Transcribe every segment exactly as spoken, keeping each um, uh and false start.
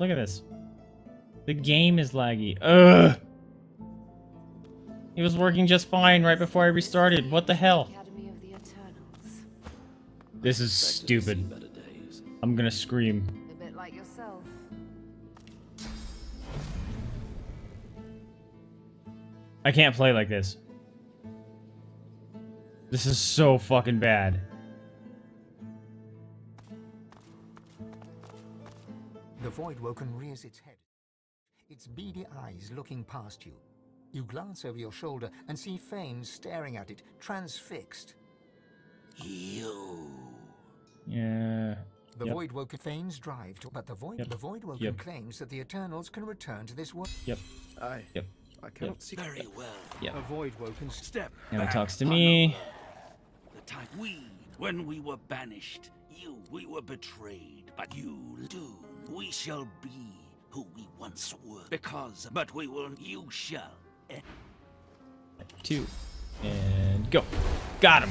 Look at this. The game is laggy. Ugh. It was working just fine right before I restarted. What the hell? Of the this is stupid. I'm gonna scream. A bit like yourself. I can't play like this. This is so fucking bad. The Void Woken rears its head. Its beady eyes looking past you. You glance over your shoulder and see Fane staring at it, transfixed. You. Yeah. The yep. Void Woken Fane's drive to, but the Void, yep. the Void Woken yep. claims that the Eternals can return to this world. Yep. I. Yep. I cannot yep. see very well. Yep. The Void Woken step. Now he talks to me. The time we, when we were banished, you, we were betrayed, but you do. We shall be who we once were, because, but we will, you shall. Two, and go. Got him.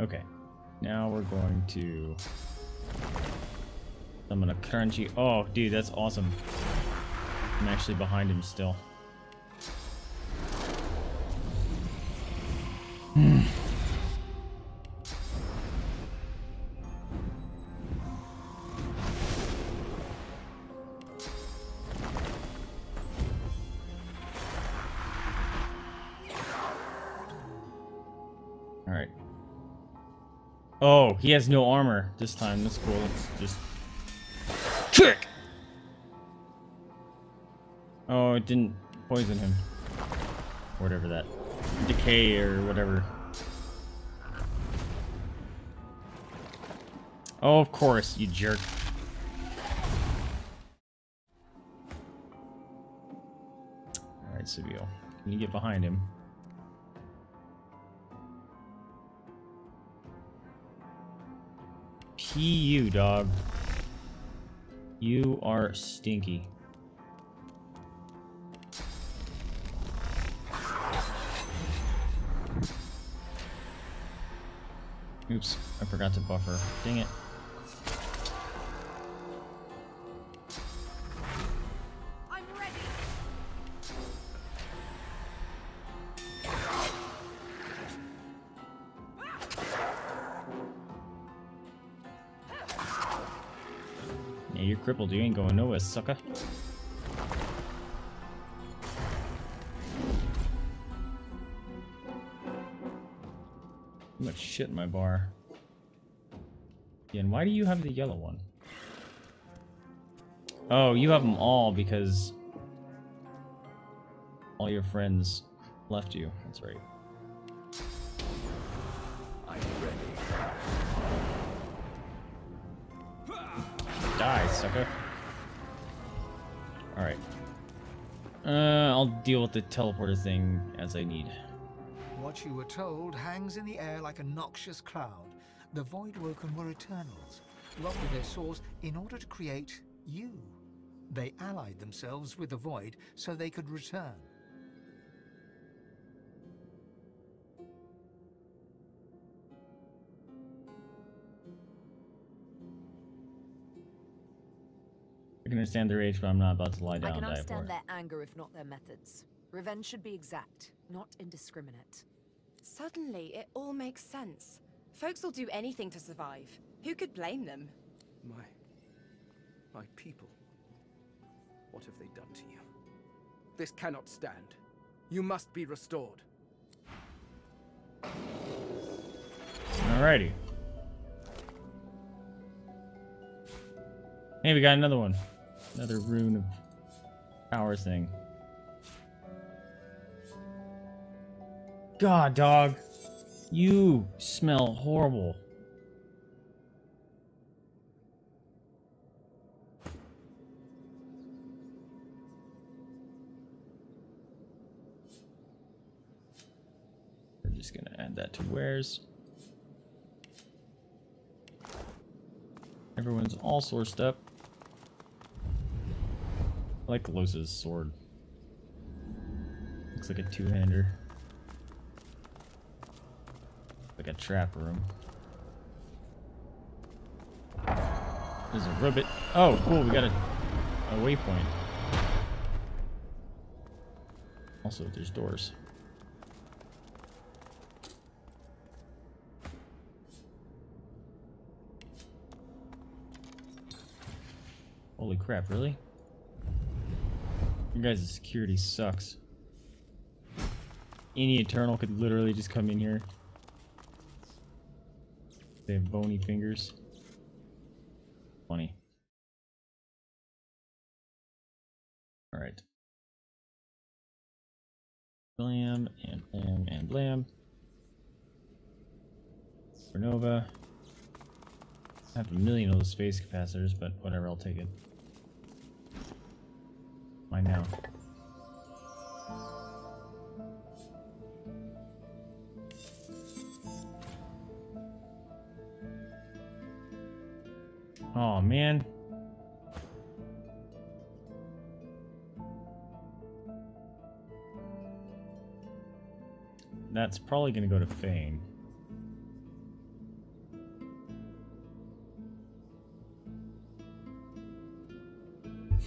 Okay, now we're going to, I'm gonna crunchy, oh dude, that's awesome. I'm actually behind him still. Oh, he has no armor this time. That's cool. Let's just kick. Oh, it didn't poison him. Or whatever that decay or whatever. Oh, of course, you jerk. All right, Sebille, can you get behind him? You dog. You are stinky. Oops, I forgot to buffer. Dang it. I'm ready. You're crippled, you ain't going nowhere, sucker. Too much shit in my bar. Yeah, and why do you have the yellow one? Oh, you have them all because all your friends left you. That's right. I'm ready. Die, sucker. Alright. Uh, I'll deal with the teleporter thing as I need. What you were told hangs in the air like a noxious cloud. The Void Woken were Eternals, locked to their source in order to create you. They allied themselves with the Void so they could return. I can understand their age, but I'm not about to lie down. I can understand their anger, if not their methods. Revenge should be exact, not indiscriminate. Suddenly, it all makes sense. Folks will do anything to survive. Who could blame them? My... my people. What have they done to you? This cannot stand. You must be restored. Alrighty. Hey, we got another one. Another rune of power thing. God, dog. You smell horrible. We're just gonna add that to wares. Everyone's all sourced up. I like Lohse's sword. Looks like a two-hander. Like a trap room. There's a ribbit. Oh, cool. We got a, a waypoint. Also, there's doors. Holy crap, really? You guys' security sucks. Any Eternal could literally just come in here. They have bony fingers. Funny. Alright. Blam, and blam, and blam. Supernova. I have a million of those space capacitors, but whatever, I'll take it. Mine now. Oh man. That's probably gonna go to Fane.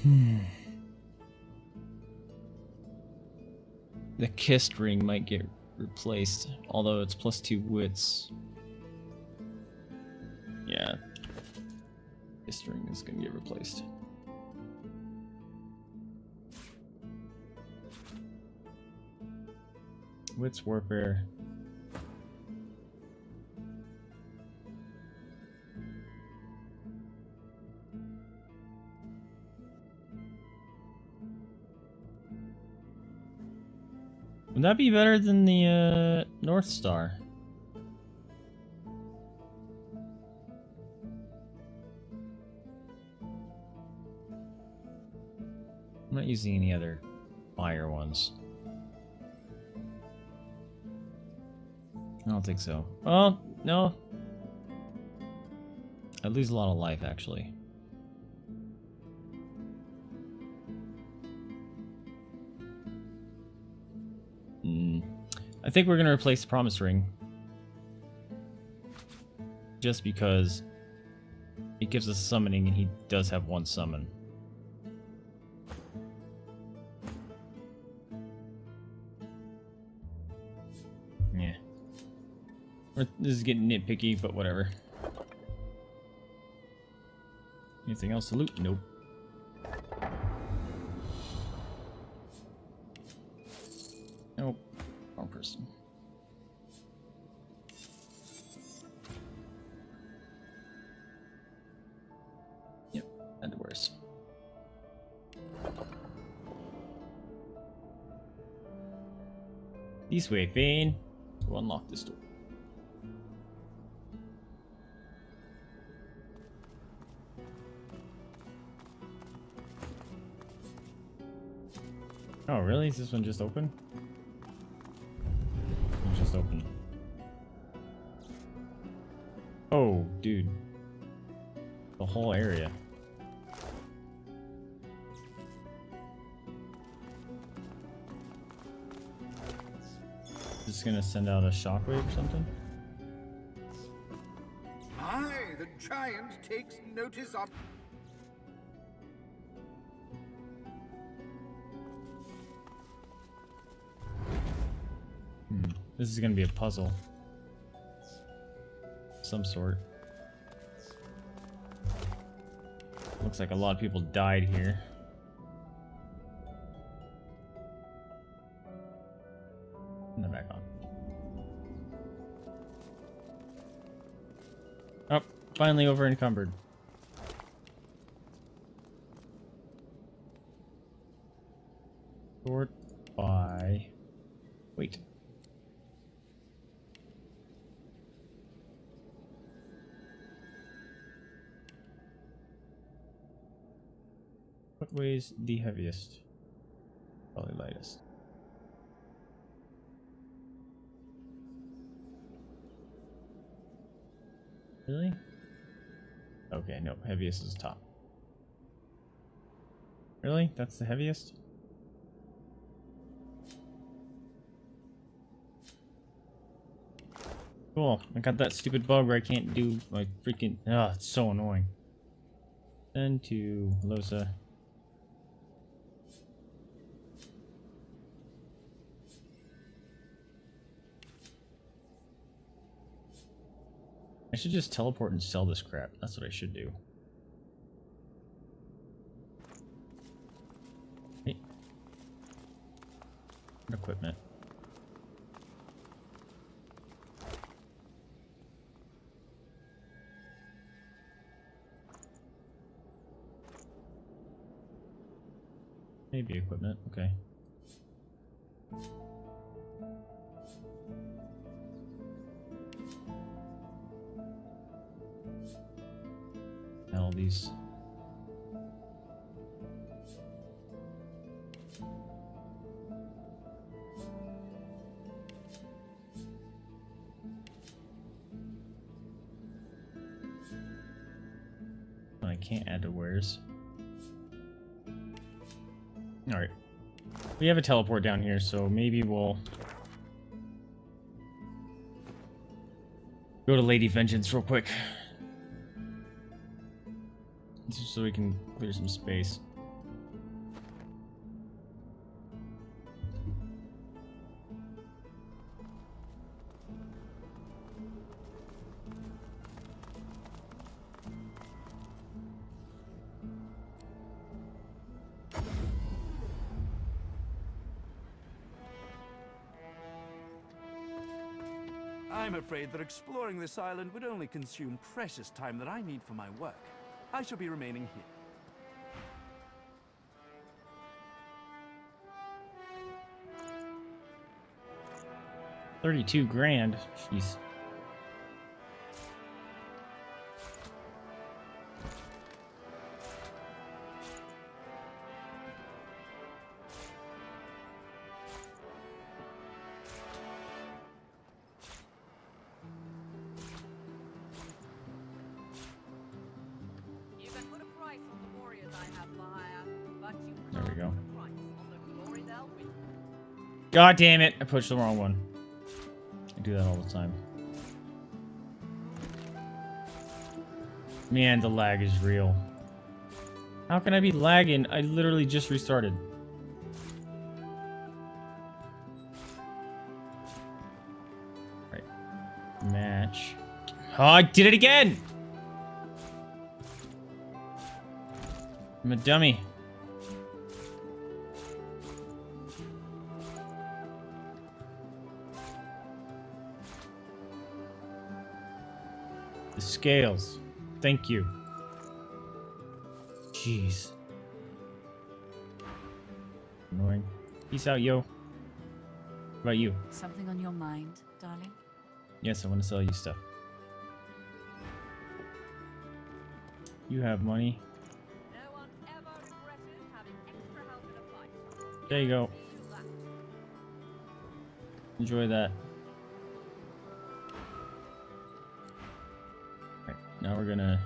Hmm. The kissed ring might get replaced, although it's plus two wits. Yeah. Kissed ring is gonna get replaced. Wits warfare. Would that be better than the uh, North Star? I'm not using any other fire ones. I don't think so. Oh, no. I lose a lot of life, actually. I think we're gonna replace the Promise Ring. Just because it gives us summoning and he does have one summon. Yeah. This is getting nitpicky, but whatever. Anything else to loot? Nope. Nope. Wrong person. Yep, and the worst. This way, Fane, to unlock this door. Oh, really? Is this one just open? Just open. Oh, dude. The whole area. Just gonna send out a shockwave or something? Aye, the giant takes notice of. This is gonna be a puzzle. Some sort. Looks like a lot of people died here. And they're back on. Oh, finally over encumbered. Sort by. Wait. Weighs the heaviest, probably lightest. Really? Okay, no, heaviest is top. Really? That's the heaviest? Cool, I got that stupid bug where I can't do my freaking. Ah, oh, it's so annoying. Then to Lohse. I should just teleport and sell this crap. That's what I should do. Hey. Equipment. Maybe equipment, okay. And all these. I can't add to wares. Alright. We have a teleport down here, so maybe we'll go to Lady Vengeance real quick. Just so we can clear some space. I'm afraid that exploring this island would only consume precious time that I need for my work. I shall be remaining here. Thirty-two grand. Jeez. God damn it, I pushed the wrong one. I do that all the time. Man, the lag is real. How can I be lagging? I literally just restarted. Right. Match. Oh, I did it again! I'm a dummy. Scales. Thank you. Jeez. Annoying. Peace out, yo. What about you? Something on your mind, darling? Yes, I want to sell you stuff. You have money. No one ever regretted having extra help in a fight. There you go. Enjoy that. Now we're gonna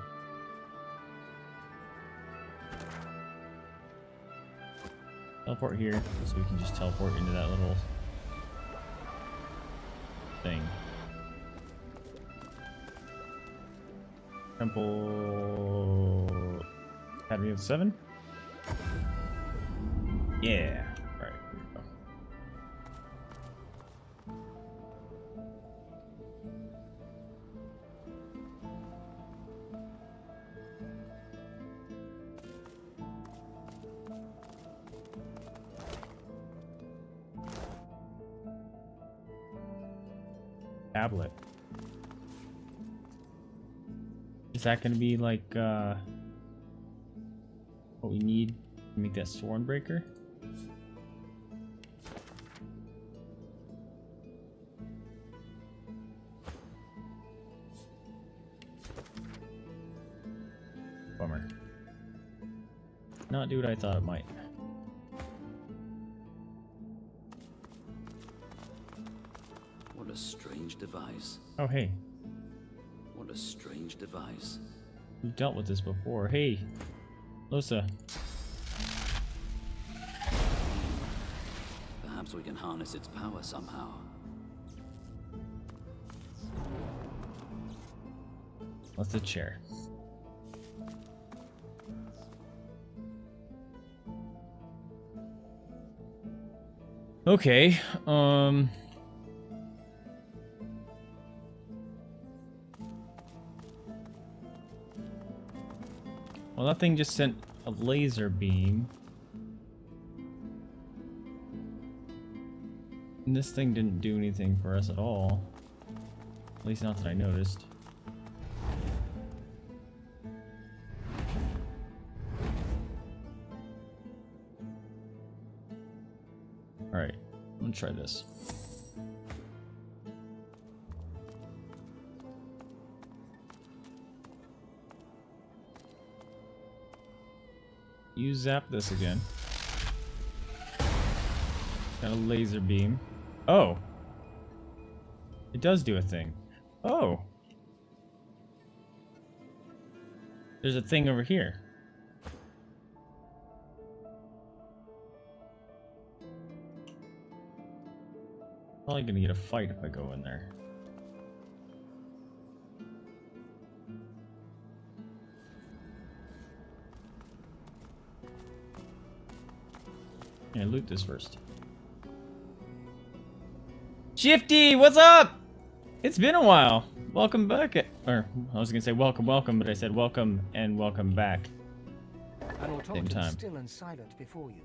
teleport here, so we can just teleport into that little thing. Temple Academy of Seven? Yeah. Alright, here we go. Tablet. Is that going to be like uh, what we need to make that Swornbreaker? Bummer. Not do what I thought it might. Device. Oh, hey. What a strange device. We've dealt with this before. Hey, Lohse. Perhaps we can harness its power somehow. What's the chair? Okay, um... well, that thing just sent a laser beam. And this thing didn't do anything for us at all. At least not that I noticed. Alright, I'm gonna try this. You zap this again. Got a laser beam. Oh! It does do a thing. Oh! There's a thing over here. Probably gonna get a fight if I go in there. Yeah, loot this first. Shifty, what's up? It's been a while. Welcome back. Or I was gonna say welcome, welcome, but I said welcome and welcome back. An automaton is still and silent before you.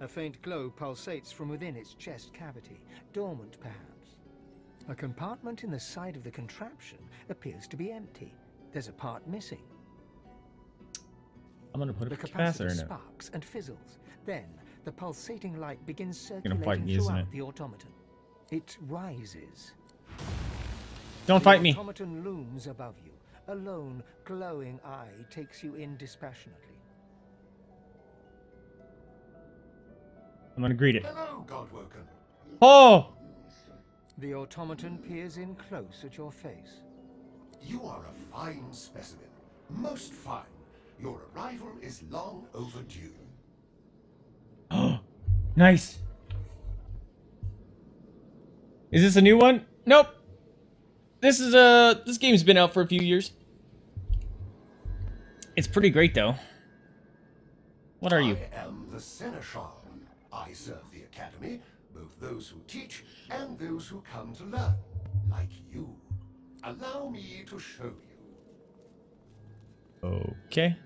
A faint glow pulsates from within its chest cavity, dormant perhaps. A compartment in the side of the contraption appears to be empty. There's a part missing. I'm going to put a capacitor in it. The capacitor sparks and fizzles. Then the pulsating light begins circulating throughout the automaton. It rises. Don't fight me. The automaton looms above you. A lone, glowing eye takes you in dispassionately. I'm gonna greet it. Hello, Godwoken. Oh! The automaton peers in close at your face. You are a fine specimen. Most fine. Your arrival is long overdue. Oh! Nice! Is this a new one? Nope! This is a... this game's been out for a few years. It's pretty great, though. What are you? I am the Seneschon. I serve the academy, both those who teach and those who come to learn, like you. Allow me to show you. Okay.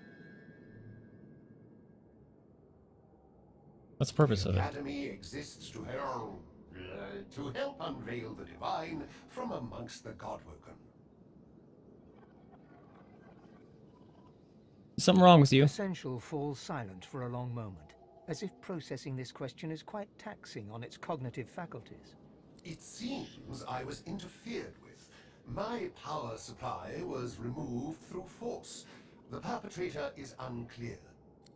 What's the purpose of it? The academy exists to help, uh, to help unveil the divine from amongst the Godwoken. Something wrong with you? Essential falls silent for a long moment, as if processing this question is quite taxing on its cognitive faculties. It seems I was interfered with. My power supply was removed through force. The perpetrator is unclear.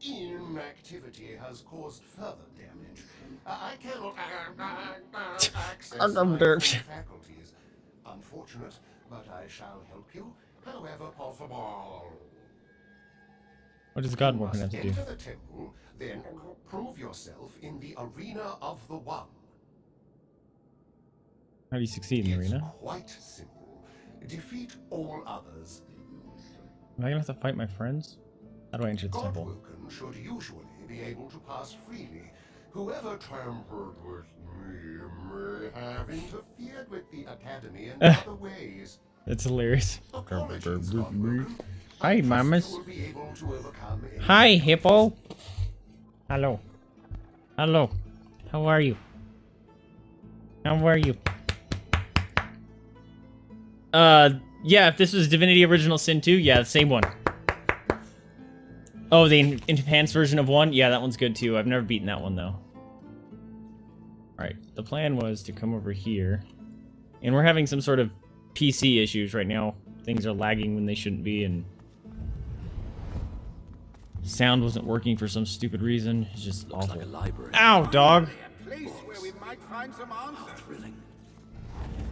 Inactivity has caused further damage. I cannot access my faculties. Unfortunate, but I shall help you, however possible. What does Godwoken have to do? Enter the temple, then prove yourself in the arena of the one. How do you succeed in the arena? It's quite simple. Defeat all others. Am I gonna have to fight my friends? How do I enter the temple? Godwoken should usually be able to pass freely. Whoever tampered with me may have interfered with the academy in other ways. That's hilarious. Hi, mamas. Hi, hippo. Hello. Hello. How are you? How are you? Uh, yeah, if this was Divinity Original Sin two, yeah, the same one. Oh, the enhanced version of one? Yeah, that one's good too. I've never beaten that one though. Alright, the plan was to come over here. And we're having some sort of P C issues right now. Things are lagging when they shouldn't be, and sound wasn't working for some stupid reason. It's just looks awful. Like a library. Ow, dog! A place where we might find some answers. Thrilling.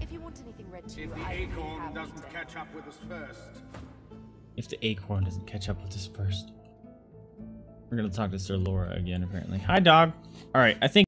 If you want anything read to you, if the acorn doesn't catch up with us first. If the acorn doesn't catch up with us first. We're gonna talk to Sir Laura again, apparently. Hi, dog. All right, I think.